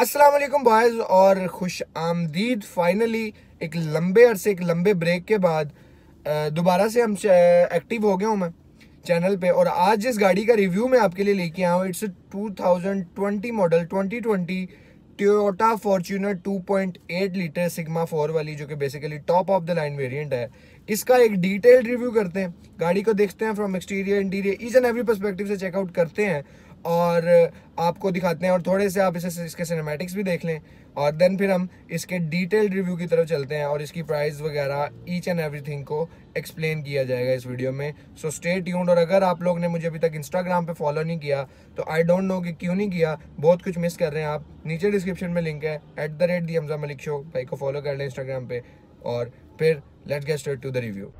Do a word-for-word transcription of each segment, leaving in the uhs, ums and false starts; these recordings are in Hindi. अस्सलाम वालेकुम बॉयज़ और खुश आमदीद। फाइनली एक लंबे अरसे एक लंबे ब्रेक के बाद दोबारा से हम एक्टिव हो गए हूँ मैं चैनल पे, और आज जिस गाड़ी का रिव्यू मैं आपके लिए लेके आया हूँ it's two thousand twenty model twenty twenty Toyota Fortuner two point eight litre Sigma four वाली, जो कि basically top of the line variant है। इसका एक डिटेल रिव्यू करते हैं, गाड़ी को देखते हैं from exterior interior each and every perspective से चेकआउट करते हैं और आपको दिखाते हैं, और थोड़े से आप इसे इसके सिनेमैटिक्स भी देख लें और देन फिर हम इसके डिटेल रिव्यू की तरफ चलते हैं और इसकी प्राइस वगैरह ईच एंड एवरीथिंग को एक्सप्लेन किया जाएगा इस वीडियो में। So stay tuned. और अगर आप लोग ने मुझे अभी तक इंस्टाग्राम पे फॉलो नहीं किया तो आई डोंट नो कि क्यों नहीं किया, बहुत कुछ मिस कर रहे हैं आप। नीचे डिस्क्रिप्शन में लिंक है at the rate the Hamza Malik show, भाई को फॉलो कर लें इंस्टाग्राम पे। और फिर let's get straight to the review.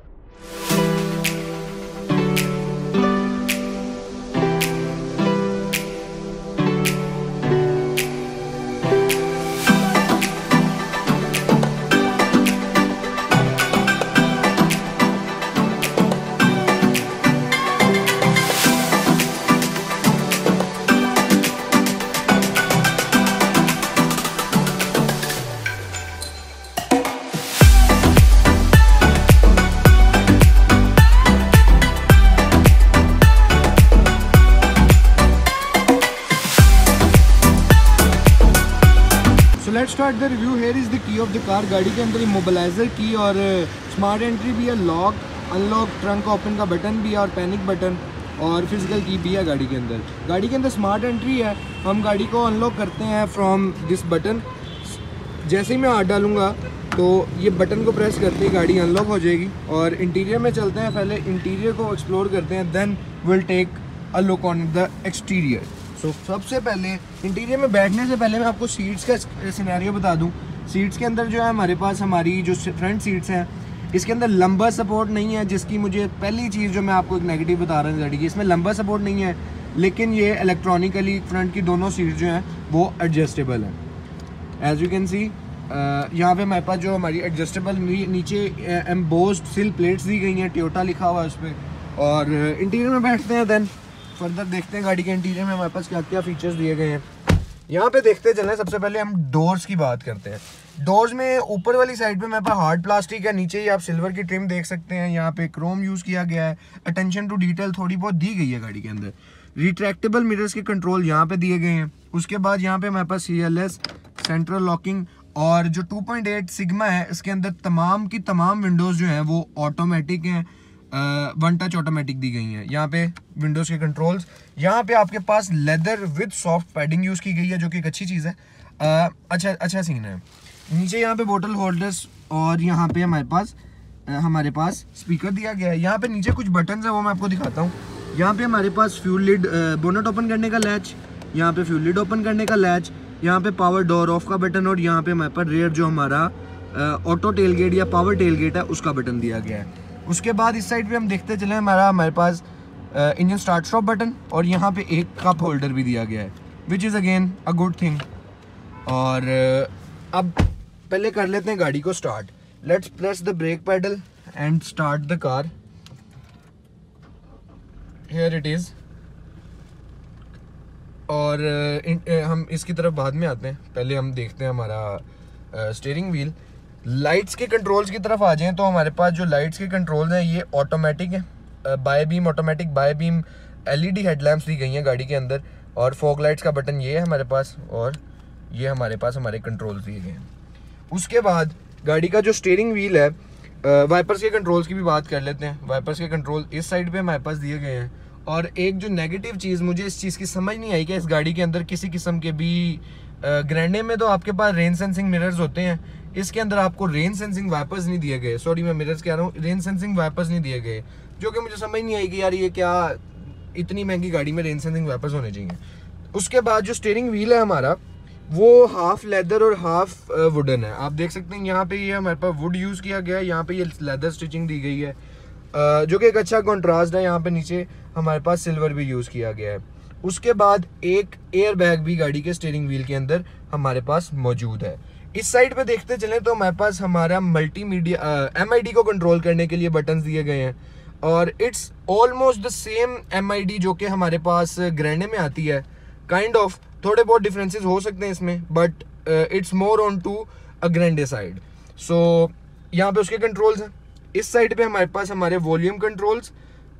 The review here is the key of the car। गाड़ी के अंदर immobilizer की और smart entry भी है, lock, unlock, trunk open का बटन भी है और panic बटन और physical key भी है गाड़ी के अंदर। गाड़ी के अंदर smart entry है, हम गाड़ी को unlock करते हैं from this button। जैसे ही मैं हाथ डालूँगा तो ये बटन को प्रेस करते ही गाड़ी unlock हो जाएगी। और इंटीरियर में चलते हैं, पहले इंटीरियर को एक्सप्लोर करते हैं then we'll take a look on the exterior। So so, सबसे पहले इंटीरियर में बैठने से पहले मैं आपको सीट्स का सिनेरियो बता दूं। सीट्स के अंदर जो है हमारे पास हमारी जो फ्रंट सीट्स हैं इसके अंदर लंबा सपोर्ट नहीं है, जिसकी मुझे पहली चीज़ जो मैं आपको एक नेगेटिव बता रहा हूँ गाड़ी की, इसमें लंबा सपोर्ट नहीं है, लेकिन ये इलेक्ट्रॉनिकली फ्रंट की दोनों सीट जो हैं वो एडजस्टेबल हैं। एज यू कैन सी यहाँ पे हमारे पास जो हमारी एडजस्टेबल नीचे एम्बोस्ड सिल प्लेट्स दी गई हैं, टोयोटा लिखा हुआ है उस पर। और इंटीरियर में बैठते हैं दैन फर्दर देखते हैं गाड़ी के इंटीरियर में हमारे पास क्या क्या फीचर्स दिए गए हैं। यहाँ पे देखते चलें, सबसे पहले हम डोर्स की बात करते हैं। डोर्स में ऊपर वाली साइड पे मेरे पास हार्ड प्लास्टिक है, नीचे ही आप सिल्वर की ट्रिम देख सकते हैं, यहाँ पे क्रोम यूज़ किया गया है, अटेंशन टू डिटेल थोड़ी बहुत दी गई है गाड़ी के अंदर। रिट्रैक्टेबल मिरर्स के कंट्रोल यहाँ पे दिए गए हैं। उसके बाद यहाँ पे हमारे पास C L S central locking, और जो टू पॉइंट एट सिग्मा है इसके अंदर तमाम की तमाम विंडोज़ जो हैं वो ऑटोमेटिक हैं, वन टच ऑटोमेटिक दी गई है। यहाँ पे विंडोज़ के कंट्रोल्स, यहाँ पे आपके पास leather with soft padding use की गई है जो कि एक अच्छी चीज़ है, uh, अच्छा अच्छा सीन है। नीचे यहाँ पे बोतल होल्डर्स और यहाँ पे हमारे पास हमारे पास स्पीकर दिया गया है। यहाँ पे नीचे कुछ बटन्स है वो मैं आपको दिखाता हूँ। यहाँ पे हमारे पास फ्यूल लिड बोनट ओपन करने का लैच, यहाँ पे फ्यूल लिड ओपन करने का लैच, यहाँ पे पावर डोर ऑफ का बटन, और यहाँ पे हमारे पास रेयर जो हमारा ऑटो टेल गेट या पावर टेल गेट है उसका बटन दिया गया है। उसके बाद इस साइड पे हम देखते चले हमारा हमारे पास इंजन स्टार्ट स्टॉप बटन, और यहाँ पे एक कप होल्डर भी दिया गया है which is again a good thing. और अब पहले कर लेते हैं गाड़ी को start. Let's press the brake pedal and start the car. Here it is. और इन, हम इसकी तरफ बाद में आते हैं, पहले हम देखते हैं हमारा स्टीयरिंग व्हील। लाइट्स के कंट्रोल्स की तरफ आ जाएँ तो हमारे पास जो लाइट्स के कंट्रोल्स हैं ये ऑटोमेटिक हैं, bi beam automatic bi beam LED headlamps दी गई हैं गाड़ी के अंदर, और फॉग लाइट्स का बटन ये है हमारे पास, और ये हमारे पास हमारे कंट्रोल्स दिए गए हैं। उसके बाद गाड़ी का जो स्टीयरिंग व्हील है, वाइपर्स के कंट्रोल्स की भी बात कर लेते हैं। वाइपर्स के कंट्रोल इस साइड पर हमारे पास दिए गए हैं। और एक जो नेगेटिव चीज़ मुझे इस चीज़ की समझ नहीं आई कि इस गाड़ी के अंदर किसी किस्म के भी ग्रैंडे में तो आपके पास रेन सेंसिंग मिरर्स होते हैं, इसके अंदर आपको रेन सेंसिंग वाइपर्स नहीं दिए गए, सॉरी मैं मिरर्स कह रहा हूँ, रेन सेंसिंग वाइपर्स नहीं दिए गए, जो कि मुझे समझ नहीं आई कि यार ये क्या इतनी महंगी गाड़ी में रेन सेंसिंग वाइपर्स होने चाहिए। उसके बाद जो स्टीयरिंग व्हील है हमारा वो हाफ लेदर और हाफ वुडन है, आप देख सकते हैं। यहाँ पे ये हमारे पास वुड यूज़ किया गया है, यहाँ पे ये लेदर स्टिचिंग दी गई है जो कि एक अच्छा कॉन्ट्रास्ट है। यहाँ पर नीचे हमारे पास सिल्वर भी यूज़ किया गया है। उसके बाद एक एयर बैग भी गाड़ी के स्टीयरिंग व्हील के अंदर हमारे पास मौजूद है। इस साइड पे देखते चलें तो हमारे पास हमारा मल्टीमीडिया एमआईडी को कंट्रोल करने के लिए बटन्स दिए गए हैं, और it's almost the same MID जो कि हमारे पास ग्रैंडे में आती है काइंड ऑफ, थोड़े बहुत डिफरेंसेस हो सकते हैं इसमें, but it's more on to a grander side. सो यहाँ पे उसके कंट्रोल्स हैं। इस साइड पे हमारे पास हमारे वॉल्यूम कंट्रोल्स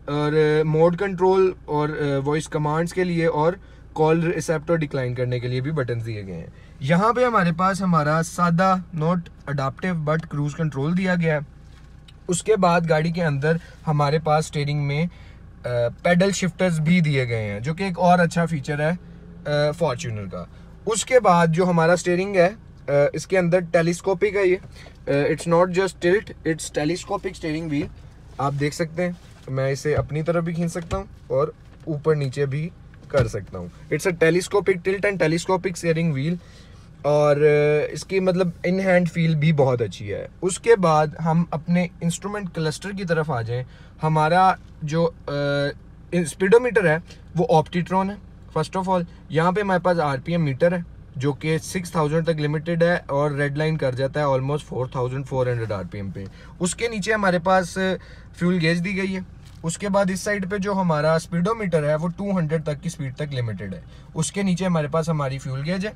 और मोड uh, कंट्रोल और वॉइस uh, कमांड्स के लिए और कॉल रिसेप्ट और डिक्लाइन करने के लिए भी बटन दिए गए हैं। यहाँ पे हमारे पास हमारा सादा not adaptive but cruise control दिया गया है। उसके बाद गाड़ी के अंदर हमारे पास स्टीयरिंग में पेडल uh, शिफ्टर्स भी दिए गए हैं, जो कि एक और अच्छा फीचर है फॉर्च्यूनर uh, का। उसके बाद जो हमारा स्टीयरिंग है uh, इसके अंदर टेलीस्कोपिक है ये, it's not just tilt, it's telescopic steering wheel. आप देख सकते हैं, मैं इसे अपनी तरफ भी खींच सकता हूँ और ऊपर नीचे भी कर सकता हूँ। It's a telescopic tilt and telescopic steering wheel, और इसकी मतलब इन हैंड फील भी बहुत अच्छी है। उसके बाद हम अपने इंस्ट्रूमेंट क्लस्टर की तरफ आ जाएं। हमारा जो आ, स्पीडोमीटर है वो ऑप्टीट्रॉन है। फर्स्ट ऑफ ऑल यहाँ पे हमारे पास आरपीएम मीटर है, जो कि सिक्स थाउज़ेंड तक लिमिटेड है और रेड लाइन कर जाता है almost four thousand four hundred RPM पे। उसके नीचे हमारे पास फ्यूल गेज दी गई है। उसके बाद इस साइड पे जो हमारा स्पीडोमीटर है वो टू हंड्रेड तक की स्पीड तक लिमिटेड है। उसके नीचे हमारे पास हमारी फ्यूल गेज है,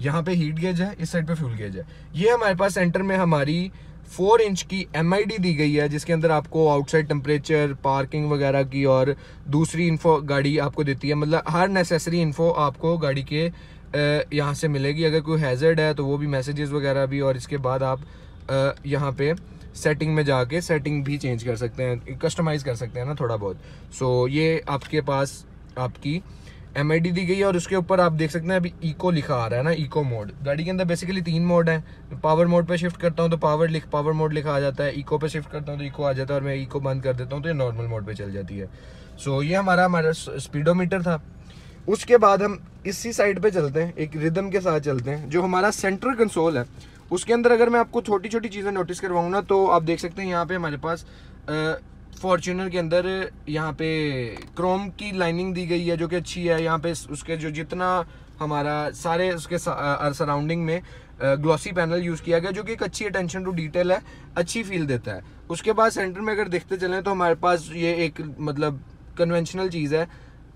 यहाँ पे हीट गेज है, इस साइड पे फ्यूल गेज है। ये हमारे पास सेंटर में हमारी फोर इंच की एम आई डी दी गई है, जिसके अंदर आपको आउटसाइड टेम्परेचर, पार्किंग वगैरह की और दूसरी इन्फो गाड़ी आपको देती है। मतलब हर नेसेसरी इन्फो आपको गाड़ी के यहाँ से मिलेगी। अगर कोई हैजर्ड है तो वो भी, मैसेजेस वगैरह भी, और इसके बाद आप यहाँ पे सेटिंग में जाके सेटिंग भी चेंज कर सकते हैं, कस्टमाइज़ कर सकते हैं ना थोड़ा बहुत। सो so, ये आपके पास आपकी एम आई डी दी गई है, और उसके ऊपर आप देख सकते हैं अभी इको लिखा आ रहा है ना, इको मोड। गाड़ी के अंदर बेसिकली तीन मोड हैं। पावर मोड पे शिफ्ट करता हूँ तो पावर लिख पावर मोड लिखा आ जाता है, इको पे शिफ्ट करता हूँ तो इको आ जाता है, और मैं इको बंद कर देता हूँ तो ये नॉर्मल मोड पे चल जाती है। सो so, ये हमारा हमारा स्पीडोमीटर था। उसके बाद हम इसी साइड पे चलते हैं, एक रिदम के साथ चलते हैं। जो हमारा सेंट्रल कंसोल है उसके अंदर अगर मैं आपको छोटी छोटी चीज़ें नोटिस करवाऊँ ना, तो आप देख सकते हैं यहाँ पे हमारे पास फॉर्च्यूनर के अंदर यहाँ पे क्रोम की लाइनिंग दी गई है, जो कि अच्छी है। यहाँ पे उसके जो जितना हमारा सारे उसके सराउंडिंग में ग्लॉसी पैनल यूज़ किया गया, जो कि एक अच्छी अटेंशन टू डिटेल है, अच्छी फील देता है। उसके बाद सेंटर में अगर देखते चलें तो हमारे पास ये एक मतलब कन्वेंशनल चीज़ है,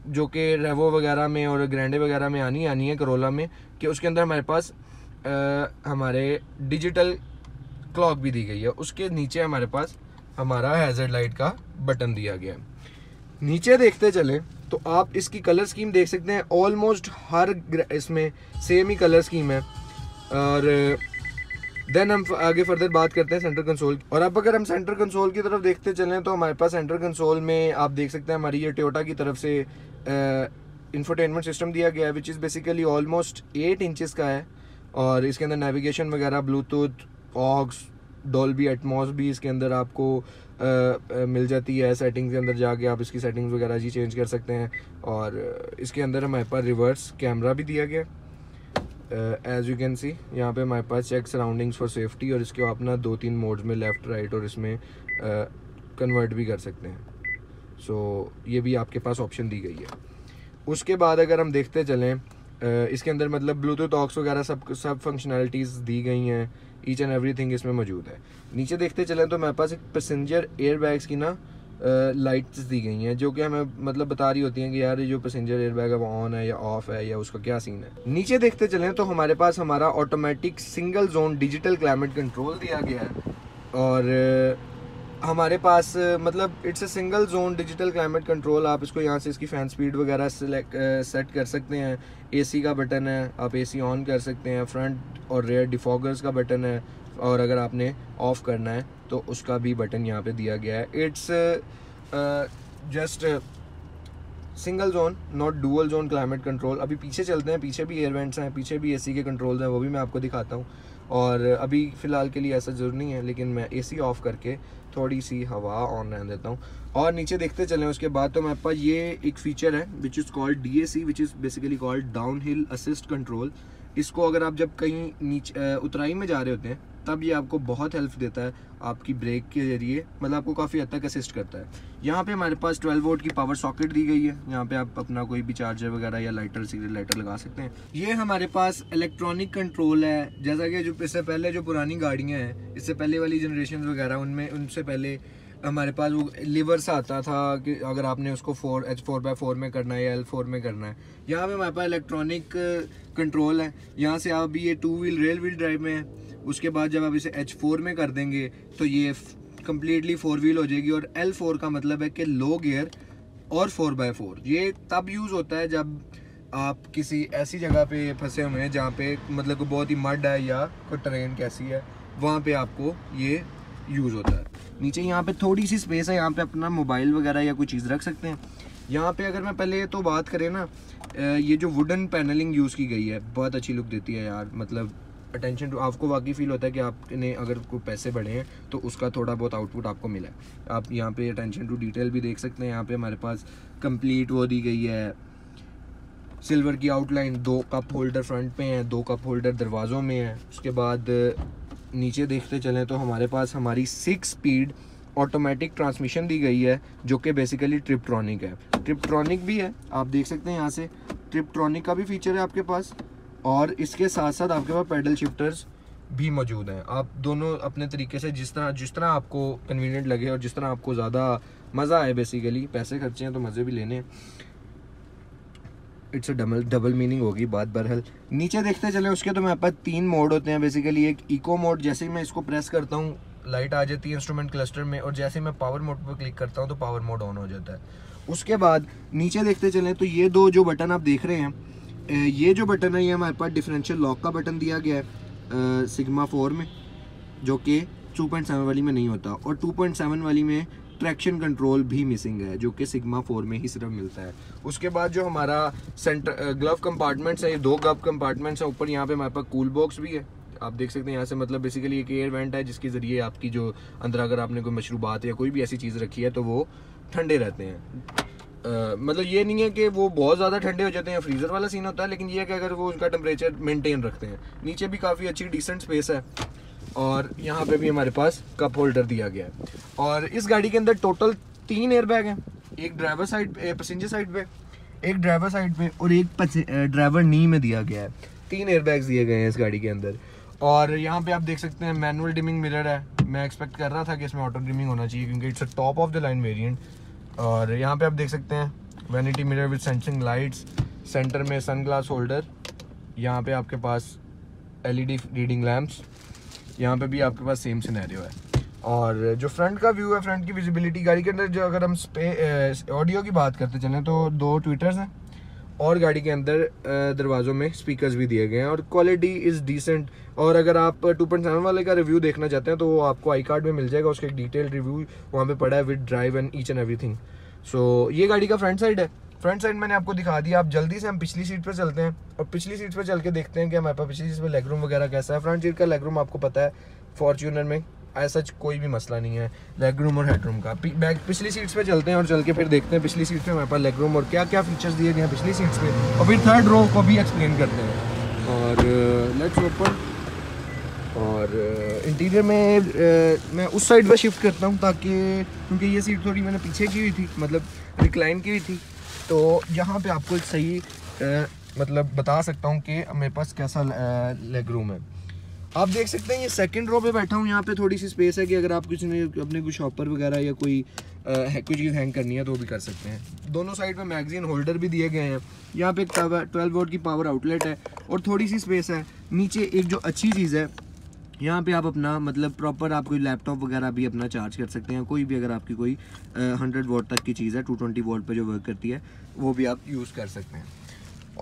जो कि रेवो वगैरह में और ग्रैंडे वगैरह में आनी आनी है, करोला में, कि उसके अंदर हमारे पास आ, हमारे डिजिटल क्लॉक भी दी गई है। उसके नीचे हमारे पास हमारा हैजर्ड लाइट का बटन दिया गया है। नीचे देखते चलें तो आप इसकी कलर स्कीम देख सकते हैं। ऑलमोस्ट हर इसमें सेम ही कलर स्कीम है। और देन हम आगे फर्दर बात करते हैं सेंटर कंसोल। और अब अगर हम सेंटर कंसोल की तरफ देखते चलें तो हमारे पास सेंटर कंसोल में आप देख सकते हैं हमारी ये टोयोटा की तरफ से इंफोटेनमेंट सिस्टम दिया गया है, which is basically almost eight inches का है। और इसके अंदर नेविगेशन वगैरह, ब्लूटूथ, ऑक्स, डॉल्बी एटमॉस भी इसके अंदर आपको आ, आ, मिल जाती है। सेटिंग्स के अंदर जाके आप इसकी सेटिंग्स वगैरह जी चेंज कर सकते हैं। और इसके अंदर हमारे पास रिवर्स कैमरा भी दिया गया। एज़ यू कैन सी यहाँ पे हमारे पास चेक सराउंडिंग्स फॉर सेफ्टी, और इसके आप ना दो तीन मोड्स में लेफ़्ट राइट और इसमें कन्वर्ट भी कर सकते हैं। सो so, ये भी आपके पास ऑप्शन दी गई है। उसके बाद अगर हम देखते चलें इसके अंदर मतलब ब्लूटूथ, ऑक्स वगैरह सब सब फंक्शनैलिटीज़ दी गई हैं। ईच एंड एवरीथिंग इसमें मौजूद है। नीचे देखते चलें तो मेरे पास एक पैसेंजर एयरबैग्स की ना लाइट्स दी गई हैं, जो कि हमें मतलब बता रही होती हैं कि यार ये जो पैसेंजर एयरबैग है वो ऑन है या ऑफ है या उसका क्या सीन है। नीचे देखते चलें तो हमारे पास हमारा automatic single zone digital climate control दिया गया है। और हमारे पास मतलब it's a single zone digital climate control. आप इसको यहाँ से इसकी फ़ैन स्पीड वगैरह सेलेक्ट सेट कर सकते हैं। एसी का बटन है, आप एसी ऑन कर सकते हैं। फ्रंट और रेयर डिफॉगर्स का बटन है, और अगर आपने ऑफ़ करना है तो उसका भी बटन यहाँ पे दिया गया है। It's just single zone, not dual zone climate control. अभी पीछे चलते हैं, पीछे भी एयर वेंट्स हैं, पीछे भी एसी के कंट्रोल्स हैं, वो भी मैं आपको दिखाता हूँ। और अभी फ़िलहाल के लिए ऐसा ज़रूरी नहीं है, लेकिन मैं एसी ऑफ़ करके थोड़ी सी हवा ऑन रहने देता हूँ। और नीचे देखते चलें उसके बाद तो मेरे पास ये एक फ़ीचर है which is called D A C, which is basically called down hill assist control. इसको अगर आप जब कहीं नीचे उतराई में जा रहे होते हैं तब ये आपको बहुत हेल्प देता है, आपकी ब्रेक के ज़रिए मतलब आपको काफ़ी हद तक असिस्ट करता है। यहाँ पे हमारे पास ट्वेल्व वोल्ट की पावर सॉकेट दी गई है। यहाँ पे आप अपना कोई भी चार्जर वगैरह या लाइटर, सिगरेट लाइटर लगा सकते हैं। ये हमारे पास इलेक्ट्रॉनिक कंट्रोल है। जैसा कि जो इससे पहले जो पुरानी गाड़ियाँ हैं, इससे पहले वाली जनरेशन वगैरह उनमें उनसे पहले हमारे पास वो लीवर्स आता था कि अगर आपने उसको four H four by four में करना है या एल फोर में करना है। यहाँ पे हमारे पास इलेक्ट्रॉनिक कंट्रोल है, यहाँ से आप भी ये two wheel rail wheel drive में है। उसके बाद जब आप इसे एच फोर में कर देंगे तो ये कम्प्लीटली फोर व्हील हो जाएगी। और एल फोर का मतलब है कि लो गियर और फोर बाई फोर। ये तब यूज़ होता है जब आप किसी ऐसी जगह पे फंसे हुए हैं जहाँ पे मतलब को बहुत ही मड है या कोई ट्रेन कैसी है, वहाँ पे आपको ये यूज़ होता है। नीचे यहाँ पे थोड़ी सी स्पेस है, यहाँ पे अपना मोबाइल वगैरह या कोई चीज़ रख सकते हैं। यहाँ पे अगर मैं पहले तो बात करें ना, ये जो वुडन पैनलिंग यूज़ की गई है बहुत अच्छी लुक देती है यार। मतलब अटेंशन टू, आपको वाकई फील होता है कि आपने अगर कोई पैसे बढ़े हैं तो उसका थोड़ा बहुत आउटपुट आपको मिला है। आप यहाँ पे अटेंशन टू डिटेल भी देख सकते हैं। यहाँ पे हमारे पास कंप्लीट वो दी गई है सिल्वर की आउटलाइन। दो कप होल्डर फ्रंट पे हैं, दो कप होल्डर दरवाज़ों में हैं। उसके बाद नीचे देखते चलें तो हमारे पास हमारी सिक्स स्पीड ऑटोमेटिक ट्रांसमिशन दी गई है जो कि बेसिकली ट्रिपट्रॉनिक है। ट्रिपट्रॉनिक भी है, आप देख सकते हैं यहाँ से ट्रिपट्रॉनिक का भी फीचर है आपके पास। और इसके साथ साथ आपके पास पैडल शिफ्टर्स भी मौजूद हैं। आप दोनों अपने तरीके से जिस तरह जिस तरह आपको कन्वीनियंट लगे और जिस तरह आपको ज़्यादा मज़ा आए, बेसिकली पैसे खर्चे हैं तो मज़े भी लेने। It's a double double meaning होगी बात बहरहाल। नीचे देखते चले उसके तो मेरे पास तीन मोड होते हैं बेसिकली। एक इको मोड, जैसे ही मैं इसको प्रेस करता हूँ लाइट आ जाती है इंस्ट्रूमेंट क्लस्टर में, और जैसे ही मैं पावर मोड पर क्लिक करता हूँ तो पावर मोड ऑन हो जाता है। उसके बाद नीचे देखते चलें तो ये दो जो बटन आप देख रहे हैं, ये जो बटन है ये हमारे पास डिफरेंशियल लॉक का बटन दिया गया है सिग्मा फोर में, जो कि टू पॉइंट सेवन वाली में नहीं होता। और टू पॉइंट सेवन वाली में ट्रैक्शन कंट्रोल भी मिसिंग है जो कि सिग्मा फोर में ही सिर्फ मिलता है। उसके बाद जो हमारा सेंटर ग्लव कंपार्टमेंट्स है, ये दो ग्लव कंपार्टमेंट्स है। ऊपर यहाँ पे हमारे पास कूल बॉक्स भी है, आप देख सकते हैं यहाँ से। मतलब बेसिकली एक एयर वेंट है जिसके ज़रिए आपकी जो अंदर अगर आपने कोई मशरूबात या कोई भी ऐसी चीज़ रखी है तो वो ठंडे रहते हैं। Uh, मतलब ये नहीं है कि वो बहुत ज़्यादा ठंडे हो जाते हैं, फ्रीज़र वाला सीन होता है, लेकिन ये है कि अगर वो उसका टेम्परेचर मेंटेन रखते हैं। नीचे भी काफ़ी अच्छी डिसेंट स्पेस है और यहाँ पे भी हमारे पास कप होल्डर दिया गया है। और इस गाड़ी के अंदर टोटल तीन एयरबैग हैं, एक ड्राइवर साइड पैसेंजर साइड पे, एक ड्राइवर साइड पे और एक ड्राइवर नी में दिया गया है। तीन एयरबैग्स दिए गए हैं इस गाड़ी के अंदर। और यहाँ पे आप देख सकते हैं मैनुअल डिमिंग मिरर है। मैं एक्सपेक्ट कर रहा था कि इसमें ऑटो डिमिंग होना चाहिए क्योंकि it's a top of the line variant. और यहाँ पर आप देख सकते हैं vanity mirror with sensing lights, centre में सन ग्लास होल्डर, यहाँ पर आपके पास L E D reading lamps, यहाँ पे भी आपके पास सेम सिनेरियो है। और जो फ्रंट का व्यू है, फ्रंट की विजिबिलिटी गाड़ी के अंदर, जो अगर हम स्पे ऑडियो की बात करते चलें तो दो ट्विटर्स हैं और गाड़ी के अंदर दरवाज़ों में स्पीकर्स भी दिए गए हैं। और क्वालिटी इज़ डिसेंट। और अगर आप टू पॉइंट सेवन वाले का रिव्यू देखना चाहते हैं तो वो आपको आई कार्ड में मिल जाएगा, उसका एक डिटेल रिव्यू वहाँ पर पड़ा है with drive and each and everything. So ये गाड़ी का फ्रंट साइड है। फ्रंट साइड मैंने आपको दिखा दिया। आप जल्दी से हम पिछली सीट पर चलते हैं और पिछली सीट पर चल के देखते हैं कि हमारे पास पिछली सीट पर लेगरूम वगैरह कैसा है। फ्रंट सीट का लेगरूम आपको पता है फॉर्च्यूनर में ऐसा कोई भी मसला नहीं है लेगरूम और हेडरूम का। बैक पिछली सीट्स पे चलते हैं और चल के फिर देखते हैं पिछली सीट पर हमारे पास लेगरूम और क्या क्या फीचर्स दिए गए हैं पिछली सीट्स पर, और फिर थर्ड रो को भी एक्सप्लेन करते हैं। और लेट्स ओपन। और इंटीरियर में मैं उस साइड पर शिफ्ट करता हूँ ताकि, क्योंकि ये सीट थोड़ी मैंने पीछे की हुई थी, मतलब रिक्लाइन की हुई थी, तो यहाँ पे आपको एक सही आ, मतलब बता सकता हूँ कि मेरे पास कैसा लेग रूम है। आप देख सकते हैं ये सेकंड रो पे बैठा हूँ, यहाँ पे थोड़ी सी स्पेस है कि अगर आप किसी ने अपने कुछ शॉपर वगैरह या कोई कोई चीज़ हैंग करनी है तो वो भी कर सकते हैं। दोनों साइड में मैगजीन होल्डर भी दिए गए हैं। यहाँ पे एक ट्वेल्व वोल्ट की पावर आउटलेट है और थोड़ी सी स्पेस है। नीचे एक जो अच्छी चीज़ है, यहाँ पे आप अपना मतलब प्रॉपर आप कोई लैपटॉप वगैरह भी अपना चार्ज कर सकते हैं। कोई भी अगर आपकी कोई हंड्रेड वोट तक की चीज़ है, टू ट्वेंटी वोट पे जो वर्क करती है, वो भी आप यूज़ कर सकते हैं।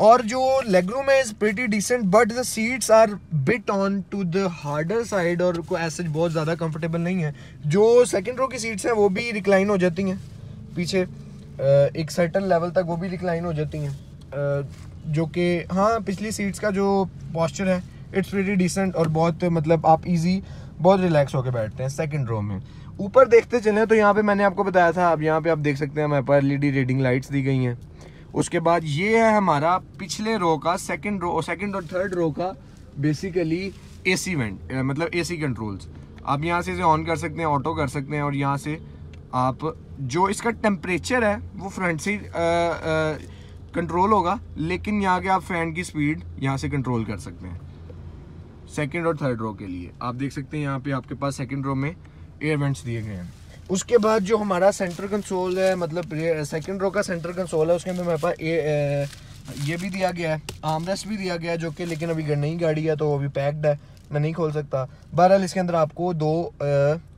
और जो लेगरूम है is pretty decent but the seats are bit on to the harder side, और कोई ऐसे बहुत ज़्यादा कंफर्टेबल नहीं है। जो सेकेंड रो की सीट्स हैं वो भी रिक्लाइन हो जाती हैं पीछे एक सर्टन लेवल तक, वो भी रिक्लाइन हो जाती हैं, जो कि हाँ पिछली सीट्स का जो पॉस्चर है इट्स प्रीटी डिसेंट और बहुत मतलब आप इजी बहुत रिलैक्स होकर बैठते हैं सेकंड रो में। ऊपर देखते चलें तो यहाँ पे मैंने आपको बताया था, अब यहाँ पे आप देख सकते हैं हमारे पास एलईडी रीडिंग लाइट्स दी गई हैं। उसके बाद ये है हमारा पिछले रो का सेकंड रो, सेकंड और थर्ड रो का बेसिकली एसी वेंट, मतलब एसी कंट्रोल्स। आप यहाँ से इसे ऑन कर सकते हैं, ऑटो कर सकते हैं, और यहाँ से आप जो इसका टेम्परेचर है वो फ्रंट से कंट्रोल होगा, लेकिन यहाँ के आप फ़ैन की स्पीड यहाँ से कंट्रोल कर सकते हैं सेकेंड और थर्ड रो के लिए। आप देख सकते हैं यहाँ पे आपके पास सेकेंड रो में एयर वेंट्स दिए गए हैं। उसके बाद जो हमारा सेंटर कंसोल है, मतलब सेकंड रो का सेंटर कंसोल है, उसके अंदर हमारे पास ए, ये भी दिया गया है, आर्मरेस्ट भी दिया गया है, जो कि लेकिन अभी नई गाड़ी है तो अभी पैक्ड है, मैं नहीं खोल सकता। बहरहाल इसके अंदर आपको दो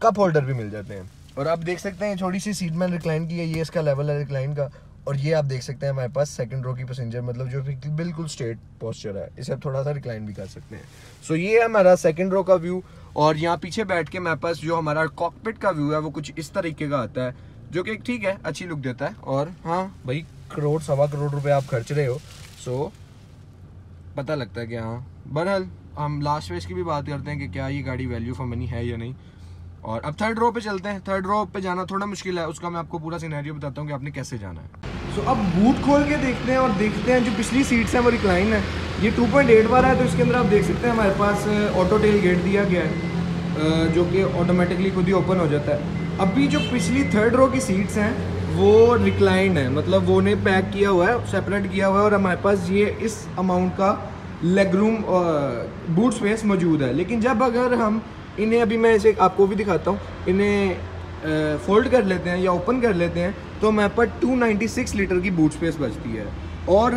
कप होल्डर भी मिल जाते हैं। और आप देख सकते हैं थोड़ी सी सीट मैंने रिक्लाइन की है, ये इसका लेवल है रिक्लाइन का। और ये आप देख सकते हैं हमारे पास सेकंड रो की पैसेंजर, मतलब जो बिल्कुल स्ट्रेट पोस्चर है, इसे आप थोड़ा सा रिक्लाइन भी कर सकते हैं। सो so, ये है हमारा सेकंड रो का व्यू। और यहाँ पीछे बैठ के हमारे पास जो हमारा कॉकपिट का व्यू है वो कुछ इस तरीके का आता है, जो कि ठीक है, अच्छी लुक देता है। और हाँ भाई, करोड़ सवा करोड़ रुपए आप खर्च रहे हो, सो so, पता लगता है कि हाँ। बहरहाल हम लास्ट फेज की भी बात करते हैं कि क्या ये गाड़ी वैल्यू फॉर मनी है या नहीं। और अब थर्ड रो पे चलते हैं। थर्ड रो पे जाना थोड़ा मुश्किल है, उसका मैं आपको पूरा सिनेरियो बताता हूँ कि आपने कैसे जाना है। सो so, अब बूट खोल के देखते हैं और देखते हैं जो पिछली सीट्स हैं वो रिक्लाइन है। ये टू पॉइंट एट बार है, तो इसके अंदर आप देख सकते हैं हमारे पास ऑटो टेल गेट दिया गया है, जो कि ऑटोमेटिकली खुद ही ओपन हो जाता है। अभी जो पिछली थर्ड रो की सीट्स हैं वो रिक्लाइन है, मतलब वो ने पैक किया हुआ है, सेपरेट किया हुआ है, और हमारे पास ये इस अमाउंट का लेग रूम बूट स्पेस मौजूद है। लेकिन जब अगर हम इन्हें, अभी मैं इसे आपको भी दिखाता हूँ, इन्हें फोल्ड कर लेते हैं या ओपन कर लेते हैं, तो हमारे पास टू नाइंटी सिक्स लीटर की बूट स्पेस बचती है। और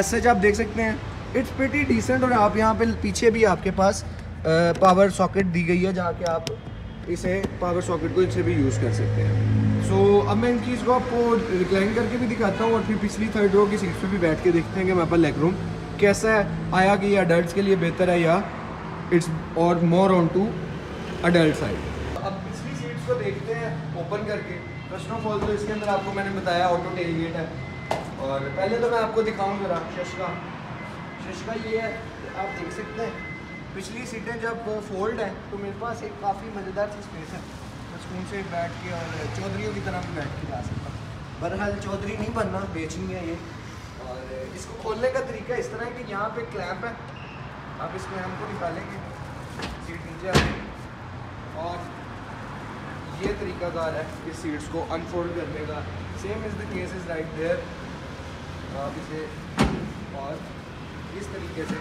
ऐसा uh, आप देख सकते हैं इट्स प्रिटी डिसेंट। और आप यहाँ पे पीछे भी आपके पास पावर uh, सॉकेट दी गई है, जहाँ के आप इसे पावर सॉकेट को इनसे भी यूज़ कर सकते हैं। सो so, अब मैं इन चीज़ को आपको रिक्लाइन करके भी दिखाता हूँ और फिर पिछली थर्ड रो की सीट पर भी बैठ के देखते हैं कि हमारे पास लेग रूम कैसा है, आया कि यह अडल्ट के लिए बेहतर है या इट्स और more on to adult side. अब पिछली सीट्स को देखते हैं ओपन करके। फर्स्ट ऑफ ऑल तो इसके अंदर आपको मैंने बताया ऑटो टेल गेट है। और पहले तो मैं आपको दिखाऊँ जरा शशका शशका ये है, आप देख सकते हैं पिछली सीटें जब फोल्ड हैं तो मेरे पास एक काफ़ी मज़ेदार सी स्पेस है, मैं सुकून से बैठ के और चौधरीों की तरह भी बैठ के जा सकता हूँ। बहरहाल चौधरी नहीं बनना, बेचनी है ये। और इसको खोलने का तरीका इस तरह है कि यहाँ पर क्लैंप है, आप इसमें हमको निकालेंगे, सीट नीचे आएगी और ये तरीकाकार है इस सीट्स को अनफोल्ड करने का। Same is the case is right there. आप इसे और इस तरीके से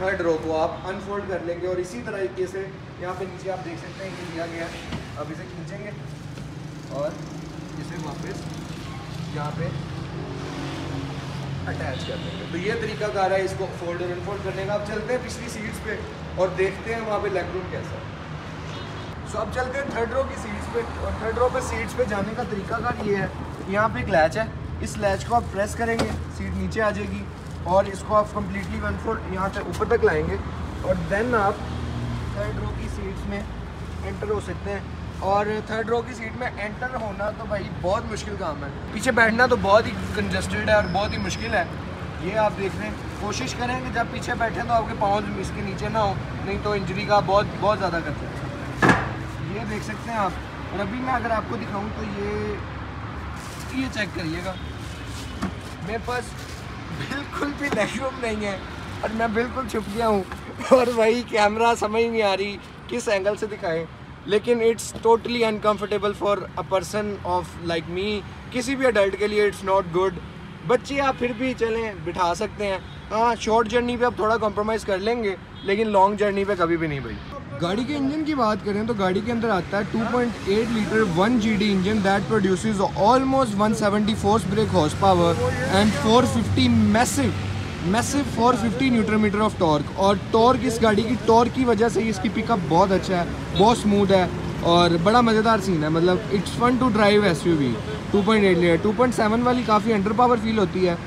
थर्ड रो को आप अनफोल्ड कर लेंगे और इसी तरीके से यहाँ पे नीचे आप देख सकते हैं ये लिया गया है। अब इसे खींचेंगे और इसे वापस यहाँ पे अटैच कर देंगे, तो ये तरीका कार है इसको फोल्ड और अनफोल्ड करने का। अब चलते हैं पिछली सीट्स पे और देखते हैं वहाँ पे लेग रूम कैसा है। सो so, अब चलते हैं थर्ड रो की सीट्स पे। और थर्ड रो पे सीट्स पे जाने का तरीका कार ये है, यहाँ पे एक लैच है, इस लैच को आप प्रेस करेंगे, सीट नीचे आ जाएगी और इसको आप कम्प्लीटली अनफोल्ड यहाँ से ऊपर तक लाएँगे और देन आप थर्ड रो की सीट्स में एंटर हो सकते हैं। और थर्ड रो की सीट में एंटर होना तो भाई बहुत मुश्किल काम है, पीछे बैठना तो बहुत ही कंजस्टेड है और बहुत ही मुश्किल है। ये आप देख लें, कोशिश करें कि जब पीछे बैठें तो आपके पाँव इसके नीचे ना हो, नहीं तो इंजरी का बहुत बहुत ज़्यादा खतरा है। ये देख सकते हैं आप। और अभी मैं अगर आपको दिखाऊँ तो ये ये चेक करिएगा, मेरे पास बिल्कुल भी लेग रूम नहीं है और मैं बिल्कुल छुप गया हूँ और भाई कैमरा समझ नहीं आ रही किस एंगल से दिखाएँ, लेकिन it's totally uncomfortable for a person of like me. किसी भी अडल्ट के लिए इट्स नॉट गुड। बच्चे आप फिर भी चलें बिठा सकते हैं, हाँ शॉर्ट जर्नी पे आप थोड़ा कॉम्प्रोमाइज़ कर लेंगे, लेकिन लॉन्ग जर्नी पे कभी भी नहीं भाई। गाड़ी के इंजन की बात करें तो गाड़ी के अंदर आता है two point eight litre one G D engine that produces almost one seventy force brake horse power and four fifty massive massive four fifty newton metre of torque. और टॉर्क इस गाड़ी की टॉर्क की वजह से इसकी पिकअप बहुत अच्छा है, बहुत स्मूथ है और बड़ा मज़ेदार सीन है, मतलब it's fun to drive SUV. Two point eight litre two point seven वाली काफ़ी अंडर पावर फील होती है,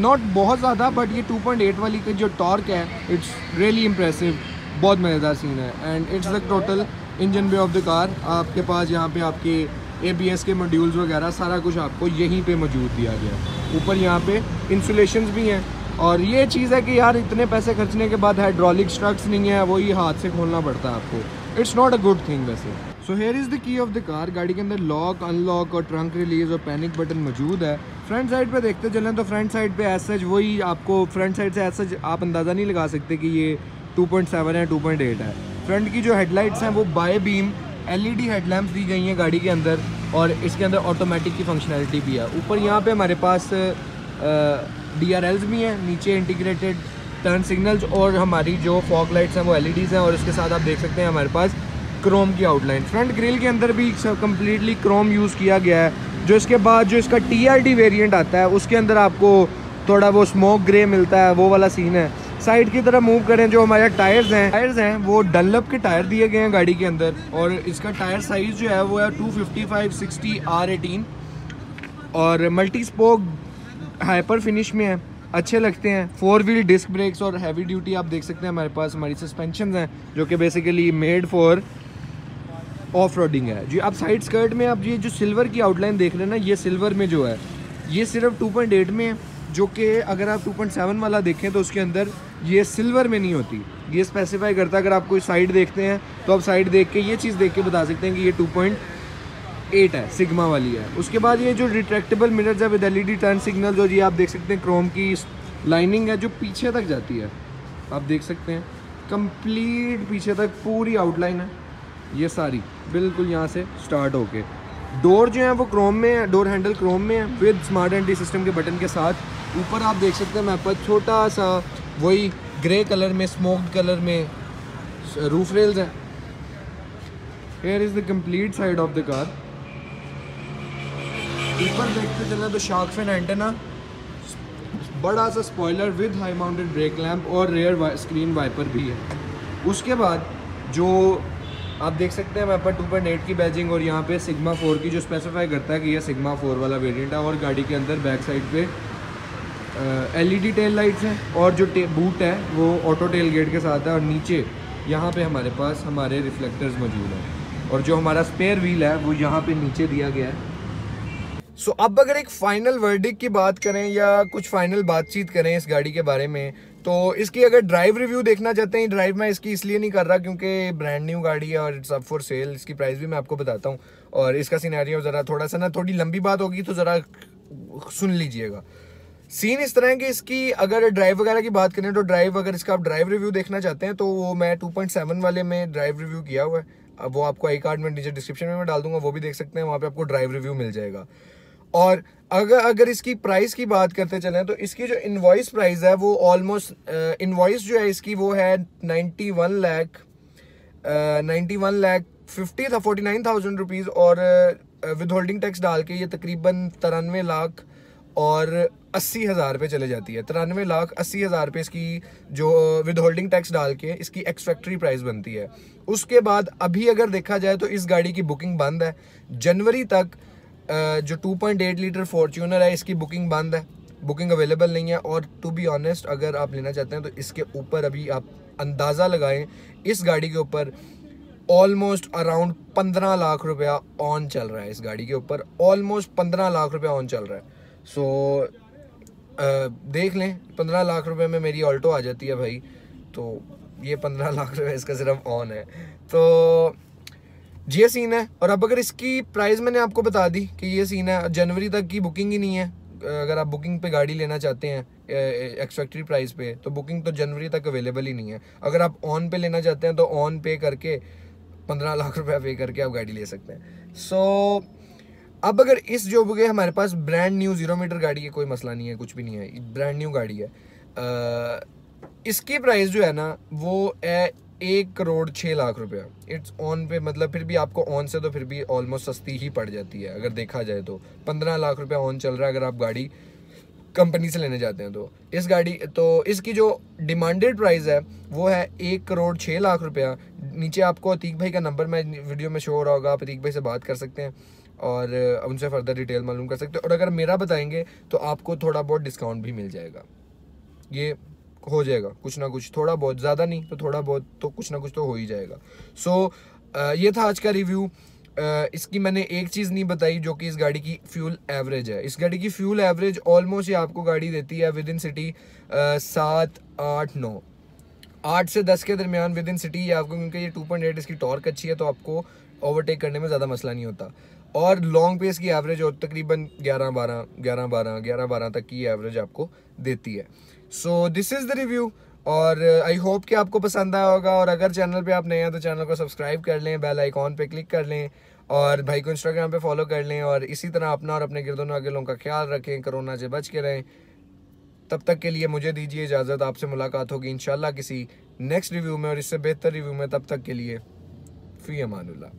नॉट uh, बहुत ज़्यादा, बट ये टू पॉइंट एट वाली का जो टॉर्क है इट्स रियली इम्प्रेसिव, बहुत मज़ेदार सीन है। And it's the total engine bay of the car. आपके पास यहाँ पे आपके ए बी एस के मॉड्यूल्स वगैरह सारा कुछ आपको यहीं पे मौजूद दिया गया है। ऊपर यहाँ पे इंसुलेशंस भी हैं। और ये चीज़ है कि यार इतने पैसे खर्चने के बाद हाइड्रोलिक स्ट्रक्स नहीं है, वो ही हाथ से खोलना पड़ता है आपको, it's not a good thing वैसे। So here is the key of the car. गाड़ी के अंदर लॉक, अनलॉक और ट्रंक रिलीज और पैनिक बटन मौजूद है। फ्रंट साइड पे देखते चलें तो फ्रंट साइड पे एज सच वही आपको फ्रंट साइड से एज सच आप अंदाज़ा नहीं लगा सकते कि ये टू पॉइंट सेवन है टू पॉइंट एट है। फ्रंट की जो हेडलाइट्स हैं वो bi beam L E D headlamps दी गई हैं गाड़ी के अंदर और इसके अंदर ऑटोमेटिक की फंक्शनैलिटी भी है। ऊपर यहाँ पर हमारे पास डी आर एल्स भी हैं, नीचे इंटीग्रेटेड टर्न सिग्नल्स और हमारी जो फॉग लाइट्स हैं वो एल ई डीज़ हैं। और इसके साथ आप देख सकते हैं हमारे पास क्रोम की आउटलाइन। फ्रंट ग्रिल के अंदर भी कम्प्लीटली क्रोम यूज़ किया गया है। जो इसके बाद जो इसका टी आर टी वेरिएंट आता है उसके अंदर आपको थोड़ा वो स्मोक ग्रे मिलता है, वो वाला सीन है। साइड की तरफ मूव करें, जो हमारे टायर्स हैं टायर्स हैं वो डनलप के टायर दिए गए हैं गाड़ी के अंदर, और इसका टायर साइज़ जो है वो है two fifty five sixty R eighteen, और मल्टी स्पोक हाइपर फिनिश में है, अच्छे लगते हैं। फोर व्हील डिस्क ब्रेक्स और हैवी ड्यूटी आप देख सकते हैं हमारे पास। हमारी सस्पेंशन हैं जो कि basically made for off roading है जी। आप साइड स्कर्ट में आप ये जो सिल्वर की आउटलाइन देख रहे हैं ना, ये सिल्वर में जो है ये सिर्फ टू पॉइंट एट में है, जो कि अगर आप टू पॉइंट सेवन वाला देखें तो उसके अंदर ये सिल्वर में नहीं होती, ये स्पेसिफाई करता। अगर आप कोई साइड देखते हैं तो आप साइड देख के ये चीज़ देख के बता सकते हैं कि ये टू पॉइंट एट है, सिग्मा वाली है। उसके बाद ये जो रिट्रैक्टेबल मिरर्स है with L E D turn signal, जो ये आप देख सकते हैं क्रोम की लाइनिंग है जो पीछे तक जाती है, आप देख सकते हैं कंप्लीट पीछे तक पूरी आउटलाइन है ये सारी, बिल्कुल यहाँ से स्टार्ट होके। डोर जो है वो क्रोम में है, डोर हैंडल क्रोम में है विद स्मार्ट एंट्री सिस्टम के बटन के साथ। ऊपर आप देख सकते हैं मेरे पास छोटा सा वही ग्रे कलर में स्मोक्ड कलर में रूफ रेल्स है। Here is the complete side of the car. ऊपर देखते चलना तो शार्क फिन एंटेना, बड़ा सा spoiler with high mounted brake lamp और रेयर वा, स्क्रीन वाइपर भी है। उसके बाद जो आप देख सकते हैं वहाँ पर टू पॉइंट एट की बैजिंग और यहाँ पे सिग्मा फोर की, जो स्पेसिफाई करता है कि यह सिग्मा फोर वाला वेरिएंट है। और गाड़ी के अंदर बैक साइड पे L E D tail lights हैं, और जो बूट है वो ऑटो टेल गेट के साथ है, और नीचे यहाँ पर हमारे पास हमारे रिफ्लेक्टर्स मौजूद हैं, और जो हमारा स्पेयर व्हील है वो यहाँ पर नीचे दिया गया है। सो so, अब अगर एक फ़ाइनल वर्डिक्ट की बात करें या कुछ फाइनल बातचीत करें इस गाड़ी के बारे में, तो इसकी अगर ड्राइव रिव्यू देखना चाहते हैं, ड्राइव मैं इसकी इसलिए नहीं कर रहा क्योंकि ब्रांड न्यू गाड़ी है और इट्स अप फॉर सेल। इसकी प्राइस भी मैं आपको बताता हूँ, और इसका सिनेरियो ज़रा थोड़ा सा ना थोड़ी लंबी बात होगी तो ज़रा सुन लीजिएगा। सीन इस तरह है कि इसकी अगर ड्राइव वगैरह की बात करें तो ड्राइव, अगर इसका आप ड्राइव रिव्यू देखना चाहते हैं तो वो मैं टू पॉइंट सेवन वाले में ड्राइव रिव्यू किया हुआ है, वो आपको आई कार्ड में नीचे डिस्क्रिप्शन में मैं डाल दूँगा, वो भी देख सकते हैं, वहाँ पर आपको ड्राइव रिव्यू मिल जाएगा। और अगर अगर इसकी प्राइस की बात करते चलें तो इसकी जो इनवॉइस प्राइस है वो ऑलमोस्ट इनवॉइस जो है इसकी वो है ninety one lakh ninety one lakh fifty था फोर्टी नाइन थाउजेंड रुपीज़, और विद होल्डिंग टैक्स डाल के ये तकरीबन तिरानवे लाख और अस्सी हज़ार पे चले जाती है। तिरानवे लाख अस्सी हज़ार पे इसकी जो विद होल्डिंग टैक्स डाल के इसकी एक्स फैक्ट्री प्राइस बनती है। उसके बाद अभी अगर देखा जाए तो इस गाड़ी की बुकिंग बंद है, जनवरी तक Uh, जो two point eight litre Fortuner है इसकी बुकिंग बंद है, बुकिंग अवेलेबल नहीं है। और टू बी ऑनेस्ट अगर आप लेना चाहते हैं तो इसके ऊपर अभी आप अंदाज़ा लगाएं, इस गाड़ी के ऊपर ऑलमोस्ट अराउंड पंद्रह लाख रुपया ऑन चल रहा है, इस गाड़ी के ऊपर ऑलमोस्ट पंद्रह लाख रुपया ऑन चल रहा है। सो so, uh, देख लें, पंद्रह लाख रुपये में मेरी ऑल्टो आ जाती है भाई, तो ये पंद्रह लाख रुपये इसका सिर्फ ऑन है, तो ये सीन है। और अब अगर इसकी प्राइस मैंने आपको बता दी कि ये सीन है, जनवरी तक की बुकिंग ही नहीं है। अगर आप बुकिंग पे गाड़ी लेना चाहते हैं एक्स फैक्ट्री प्राइस पे, तो बुकिंग तो जनवरी तक अवेलेबल ही नहीं है। अगर आप ऑन पे लेना चाहते हैं तो ऑन पे करके पंद्रह लाख रुपया पे करके आप गाड़ी ले सकते हैं। सो so, अब अगर इस जो बुके हमारे पास ब्रांड न्यू जीरो मीटर गाड़ी है, कोई मसला नहीं है, कुछ भी नहीं है, ब्रांड न्यू गाड़ी है। आ, इसकी प्राइस जो है ना वो है एक करोड़ छः लाख रुपया, इट्स ऑन पे, मतलब फिर भी आपको ऑन से तो फिर भी ऑलमोस्ट सस्ती ही पड़ जाती है अगर देखा जाए तो। पंद्रह लाख रुपया ऑन चल रहा है अगर आप गाड़ी कंपनी से लेने जाते हैं तो। इस गाड़ी तो इसकी जो डिमांडेड प्राइस है वो है एक करोड़ छः लाख रुपया। नीचे आपको अतीक भाई का नंबर मैं वीडियो में शो हो रहा होगा, आप अतीक भाई से बात कर सकते हैं और उनसे फर्दर डिटेल मालूम कर सकते हैं, और अगर मेरा बताएंगे तो आपको थोड़ा बहुत डिस्काउंट भी मिल जाएगा, ये हो जाएगा कुछ ना कुछ, थोड़ा बहुत, ज़्यादा नहीं तो थोड़ा बहुत, तो कुछ ना कुछ तो हो ही जाएगा। सो so, ये था आज का रिव्यू। इसकी मैंने एक चीज़ नहीं बताई जो कि इस गाड़ी की फ्यूल एवरेज है। इस गाड़ी की फ्यूल एवरेज ऑलमोस्ट ये आपको गाड़ी देती है विद इन सिटी सात आठ नौ आठ से दस के दरमियान विद इन सिटी ये आपको, क्योंकि ये टू पॉइंट एट इसकी टॉर्क अच्छी है तो आपको ओवरटेक करने में ज़्यादा मसला नहीं होता। और लॉन्ग पेस की एवरेज और तकरीबन ग्यारह बारह ग्यारह बारह ग्यारह बारह तक की एवरेज आपको देती है। So this is the review, और आई होप कि आपको पसंद आया होगा। और अगर चैनल पे आप नए हैं तो चैनल को सब्सक्राइब कर लें, बेल आइकॉन पे क्लिक कर लें, और भाई को इंस्टाग्राम पे फॉलो कर लें, और इसी तरह अपना और अपने गिरदोनवागिलों का ख्याल रखें, कोरोना से बच के रहें। तब तक के लिए मुझे दीजिए इजाज़त, आपसे मुलाकात होगी इंशाल्लाह किसी नेक्स्ट रिव्यू में और इससे बेहतर रिव्यू में। तब तक के लिए फ़ी अमानुल्लाह।